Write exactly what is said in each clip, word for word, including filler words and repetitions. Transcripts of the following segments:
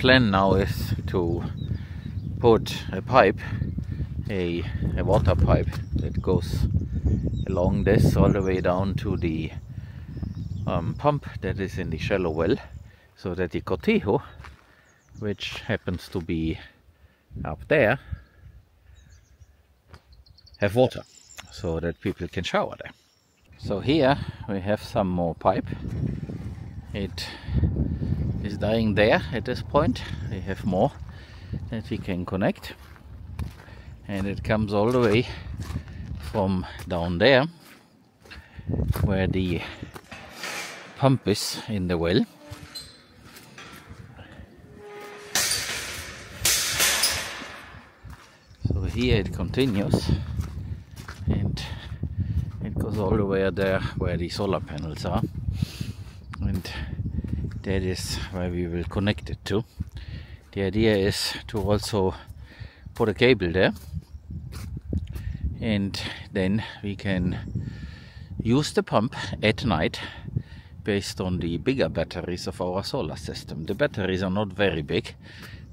plan now is to put a pipe, a, a water pipe that goes along this all the way down to the um, pump that is in the shallow well, so that the cortijo, which happens to be up there, have water so that people can shower there. So here we have some more pipe. It is dying there at this point. We have more that we can connect, and it comes all the way from down there where the pump is in the well, so here it continues and it goes all the way there where the solar panels are, and that is where we will connect it to. The idea is to also put a cable there, and then we can use the pump at night based on the bigger batteries of our solar system. The batteries are not very big,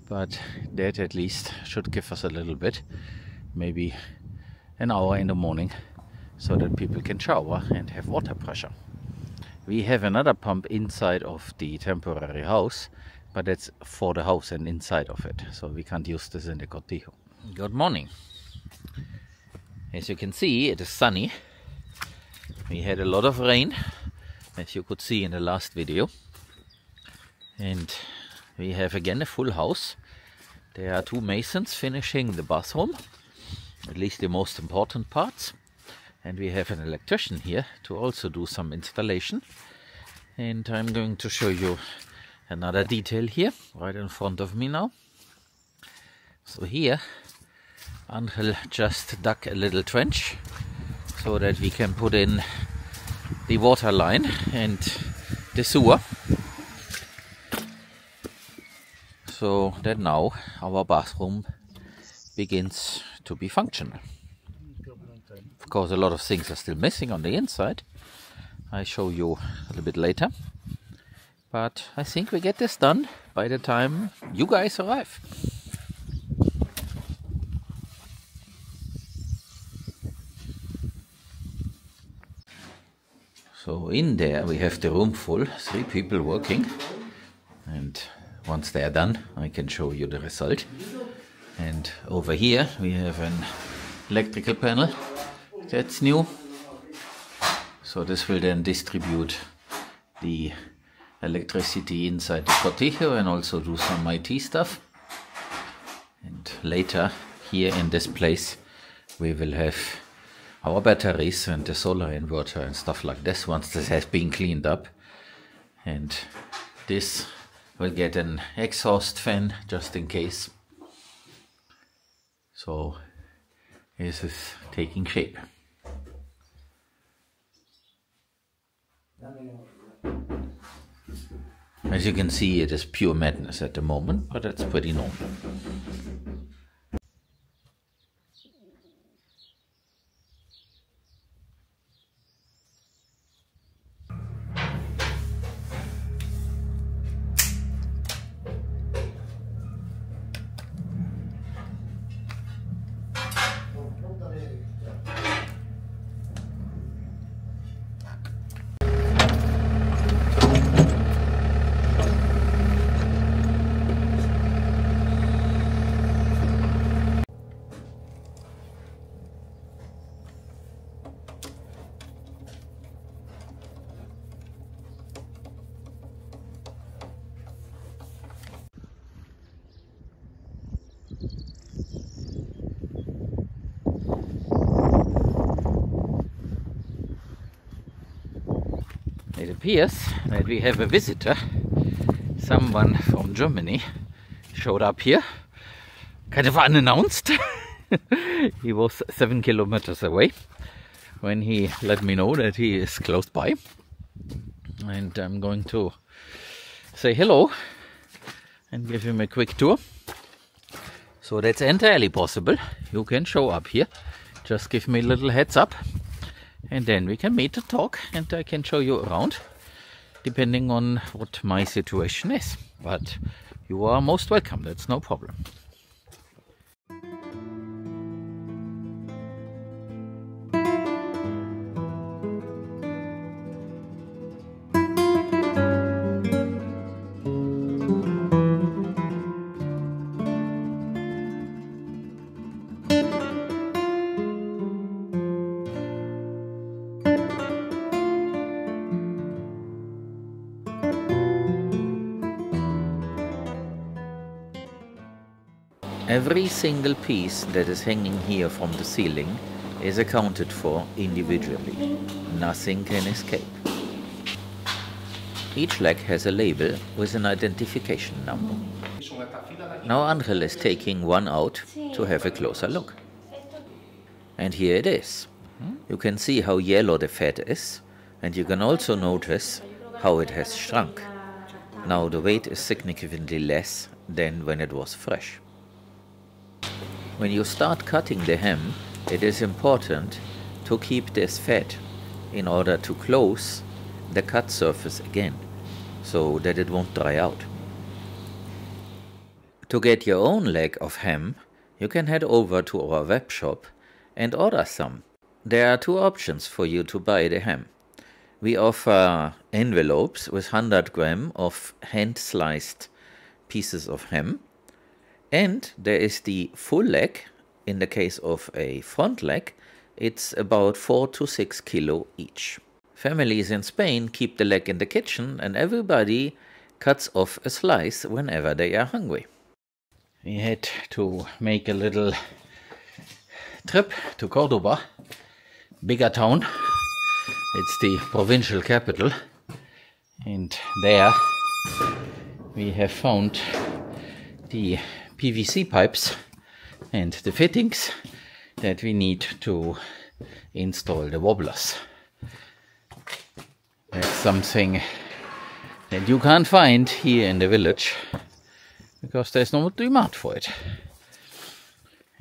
but that at least should give us a little bit, maybe an hour in the morning, so that people can shower and have water pressure. We have another pump inside of the temporary house, but that's for the house and inside of it, so we can't use this in the cortijo. Good morning. As you can see, it is sunny. We had a lot of rain, as you could see in the last video, and we have again a full house. There are two masons finishing the bathroom, at least the most important parts, and we have an electrician here to also do some installation. And I'm going to show you another detail here right in front of me now. So here Angel just dug a little trench so that we can put in the water line and the sewer, so that now our bathroom begins to be functional. Of course, a lot of things are still missing on the inside. I show you a little bit later, but I think we get this done by the time you guys arrive. So in there we have the room full, three people working, and once they are done I can show you the result. And over here we have an electrical panel that's new, so this will then distribute the electricity inside the cortijo and also do some I T stuff. And later here in this place we will have our batteries and the solar inverter and stuff like this once this has been cleaned up. And this will get an exhaust fan just in case. So this is taking shape. As you can see, it is pure madness at the moment, but it's pretty normal. It appears that we have a visitor. Someone from Germany showed up here, kind of unannounced. He was seven kilometers away when he let me know that he is close by. And I'm going to say hello and give him a quick tour. So that's entirely possible. You can show up here. Just give me a little heads up, and then we can meet and talk, and I can show you around depending on what my situation is. But you are most welcome, that's no problem. Every single piece that is hanging here from the ceiling is accounted for individually. Nothing can escape. Each leg has a label with an identification number. Now Angel is taking one out to have a closer look. And here it is. You can see how yellow the fat is, and you can also notice how it has shrunk. Now the weight is significantly less than when it was fresh. When you start cutting the ham, it is important to keep this fat in order to close the cut surface again, so that it won't dry out. To get your own leg of ham, you can head over to our web shop and order some. There are two options for you to buy the ham. We offer envelopes with one hundred grams of hand-sliced pieces of ham. And there is the full leg. In the case of a front leg, it's about four to six kilo each. Families in Spain keep the leg in the kitchen, and everybody cuts off a slice whenever they are hungry. We had to make a little trip to Cordoba, bigger town. It's the provincial capital, and there we have found the P V C pipes and the fittings that we need to install the wobblers. That's something that you can't find here in the village because there's no demand for it.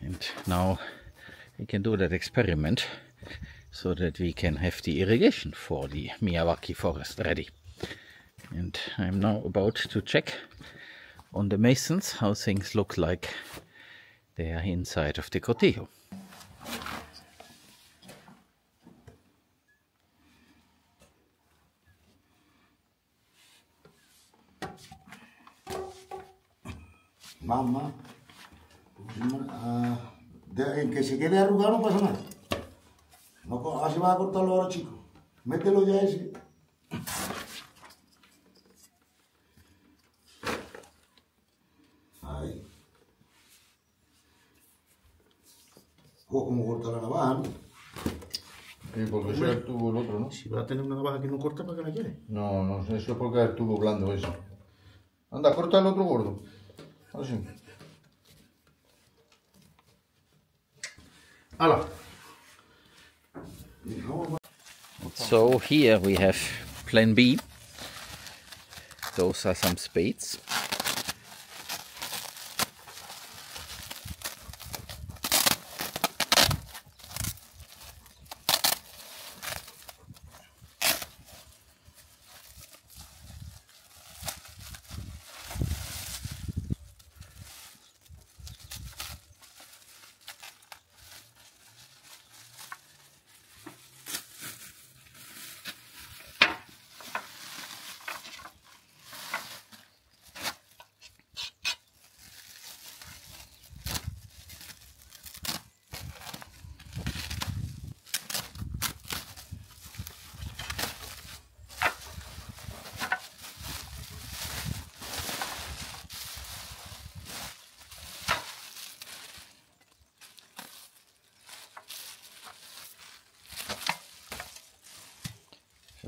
And now we can do that experiment so that we can have the irrigation for the Miyawaki forest ready. And I'm now about to check on the masons how things look like they are inside of the cortijo. Mamá, uh, de, que se quede arrugado no pasa nada. No, así va a cortarlo ahora, chico. Mételo ya ese. O como corta la navaja, ¿no? Sí, porque eso es el tubo, el otro, ¿no? Si va a tener una navaja que no corta, ¿para qué la quiere? No, no, eso es porque es el tubo blando eso. Anda, corta el otro gordo. Así. ¡Hala! So here we have plan B. Those are some spades.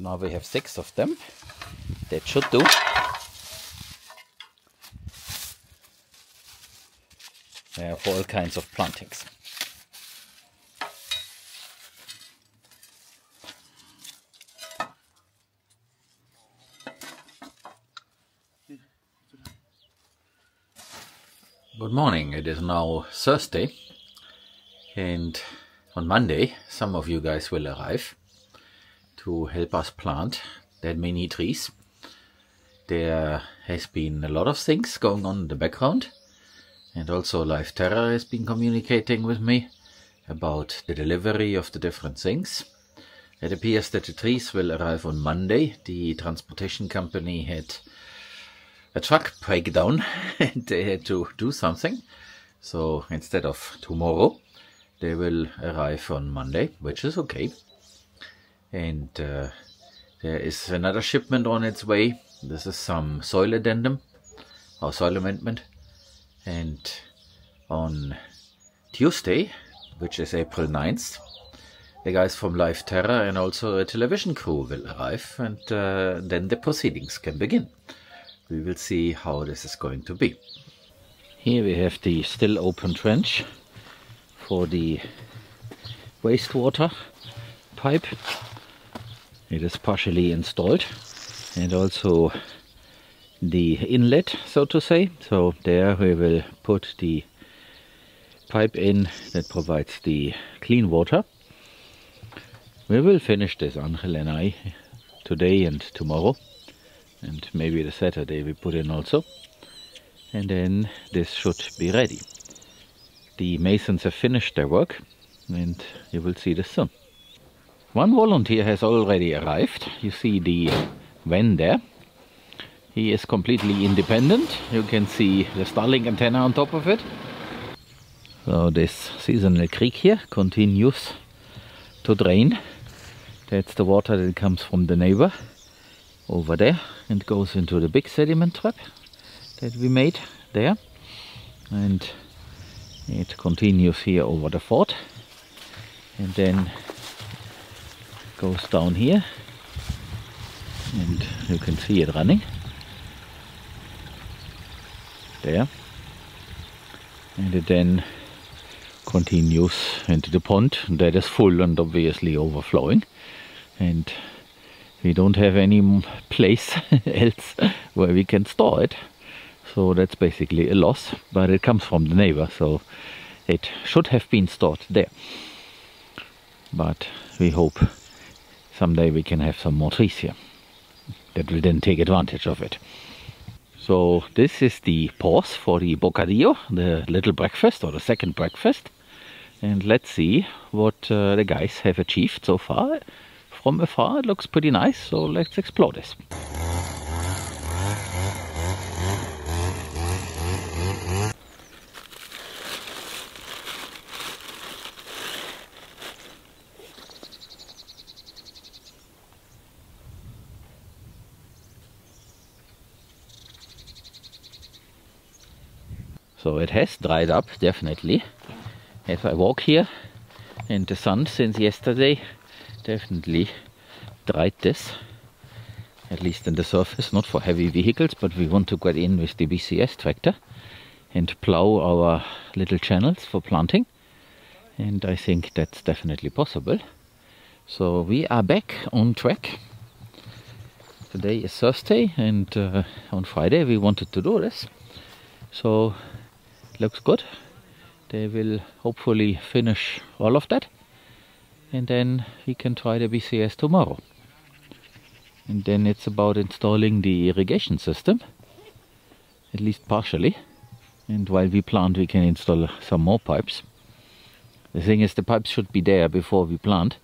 Now we have six of them. That should do. They are for all kinds of plantings. Good morning. It is now Thursday, and on Monday some of you guys will arrive to help us plant that many trees. There has been a lot of things going on in the background, and also Life Terra has been communicating with me about the delivery of the different things. It appears that the trees will arrive on Monday. The transportation company had a truck breakdown and they had to do something. So instead of tomorrow, they will arrive on Monday, which is okay. And uh, there is another shipment on its way. This is some soil addendum or soil amendment. And on Tuesday, which is April ninth, the guys from Life Terra and also a television crew will arrive, and uh, then the proceedings can begin. We will see how this is going to be. Here we have the still open trench for the wastewater pipe. It is partially installed, and also the inlet, so to say. So there we will put the pipe in that provides the clean water. We will finish this, Angel and I, today and tomorrow, and maybe the Saturday we put in also, and then this should be ready. The masons have finished their work, and you will see this soon. One volunteer has already arrived. You see the van there. He is completely independent. You can see the Starlink antenna on top of it. So this seasonal creek here continues to drain. That's the water that comes from the neighbor over there and goes into the big sediment trap that we made there. And it continues here over the fort and then goes down here. And you can see it running there. And it then continues into the pond that is full and obviously overflowing, and we don't have any place else where we can store it, so that's basically a loss. But it comes from the neighbor, so it should have been stored there, but we hope someday we can have some more trees here that will then take advantage of it. So this is the pause for the bocadillo, the little breakfast or the second breakfast. And let's see what uh, the guys have achieved so far. From afar it looks pretty nice, so let's explore this. So it has dried up, definitely. As I walk here, and the sun since yesterday definitely dried this, at least in the surface, not for heavy vehicles, but we want to get in with the B C S tractor and plow our little channels for planting, and I think that's definitely possible. So we are back on track. Today is Thursday, and uh, on Friday we wanted to do this, so looks good. They will hopefully finish all of that, and then we can try the B C S tomorrow. And then it's about installing the irrigation system, at least partially. And while we plant, we can install some more pipes. The thing is, the pipes should be there before we plant,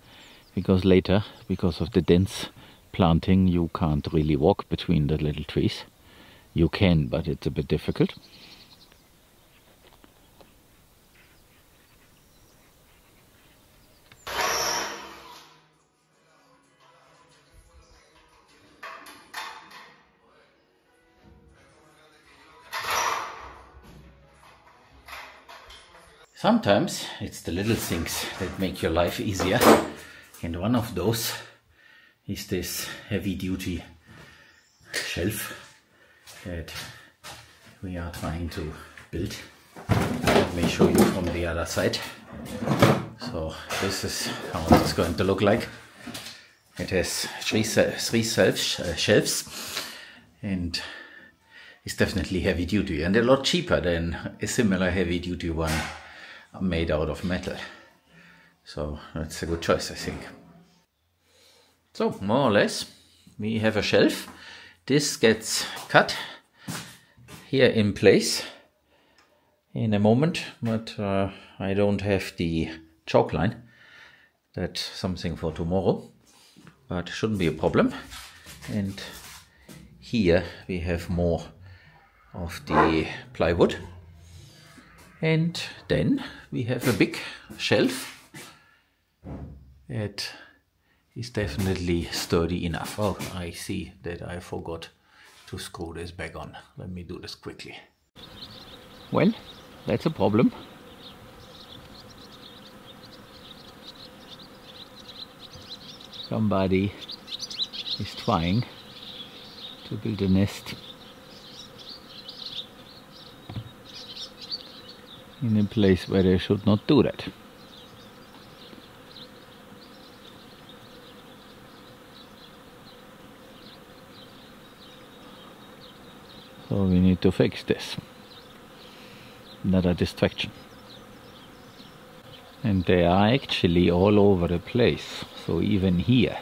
because later, because of the dense planting, you can't really walk between the little trees. You can, but it's a bit difficult. Sometimes it's the little things that make your life easier, and one of those is this heavy duty shelf that we are trying to build. Let me show you from the other side. So this is how it's going to look like. It has three, three shelves, uh, shelves and it's definitely heavy duty, and a lot cheaper than a similar heavy duty one made out of metal. So that's a good choice, I think. So more or less we have a shelf. This gets cut here in place in a moment, but uh, I don't have the chalk line. That's something for tomorrow, but shouldn't be a problem. And here we have more of the plywood. And then we have a big shelf. It is definitely sturdy enough. Oh, I see that I forgot to screw this back on. Let me do this quickly. Well, that's a problem. Somebody is trying to build a nest in a place where they should not do that. So we need to fix this. Another distraction. And they are actually all over the place, so even here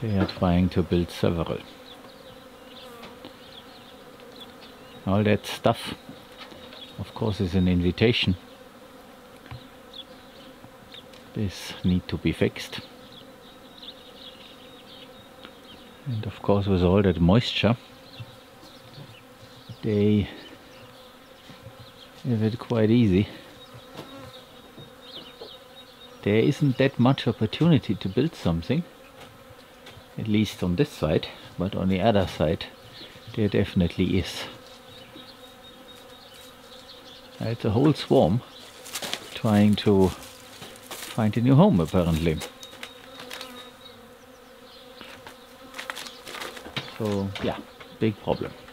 they are trying to build several. All that stuff, of course, is an invitation. This needs to be fixed. And of course, with all that moisture, they have it quite easy. There isn't that much opportunity to build something, at least on this side, but on the other side there definitely is. It's a whole swarm trying to find a new home, apparently. So yeah, big problem.